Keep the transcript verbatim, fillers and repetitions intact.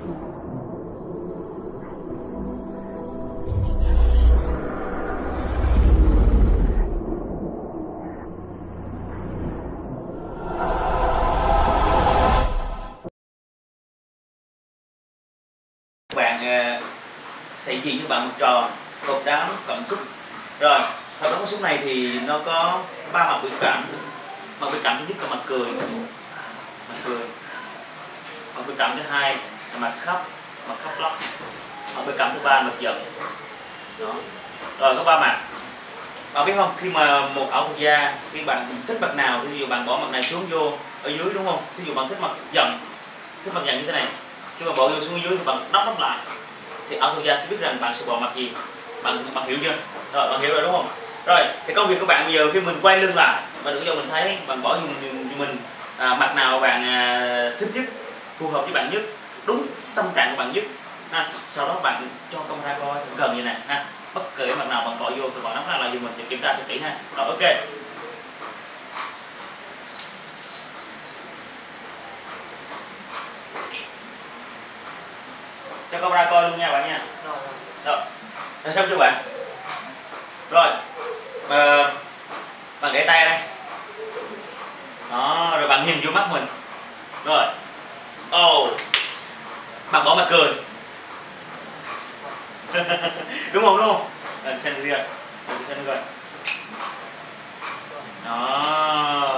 Bạn sẽ chỉ cho bạn một trò cột đá cảm xúc. Rồi, cột đá cảm xúc này thì nó có ba mặt biểu cảm. Mặt biểu cảm thứ nhất là mặt cười, mặt cười. Mặt biểu cảm thứ hai là mặt khóc, mặt khóc lóc. Mặt biểu cảm thứ ba là mặt giận. Đó. Rồi có ba mặt. Bạn biết không, khi mà một ở một gia, khi bạn thích mặt nào, ví dụ bạn bỏ mặt này xuống vô ở dưới đúng không? Ví dụ bạn thích mặt giận, thích mặt giận như thế này. Khi mà bỏ vô xuống dưới thì bạn đắp đắp lại thì ở thuộc gia sẽ biết rằng bạn sẽ bỏ mặt gì. Bạn bạn hiểu chưa? Rồi, bạn hiểu rồi đúng không? Rồi, thì công việc của bạn bây giờ khi mình quay lưng lại, bạn đừng cho mình thấy bạn bỏ dùng mình à, mặt nào bạn à, thích nhất, phù hợp với bạn nhất, đúng tâm trạng của bạn nhất. Ha. Sau đó bạn cho camera coi thật gần như này ha. Bất kỳ mặt nào bạn bỏ vô thì bạn nắm ra lại dùng mình để kiểm tra thật kỹ ha. Rồi ok. Cho camera coi luôn nha bạn nha. Rồi. Rồi. Rồi xong chưa bạn? Rồi. À, bạn để tay đây. Đó, rồi bạn nhìn vô mắt mình. Rồi. Ồ. Oh. Bạn bỏ mặt cười. Đúng không đúng không? Rồi xem đi rồi. Xem đi rồi. Đó.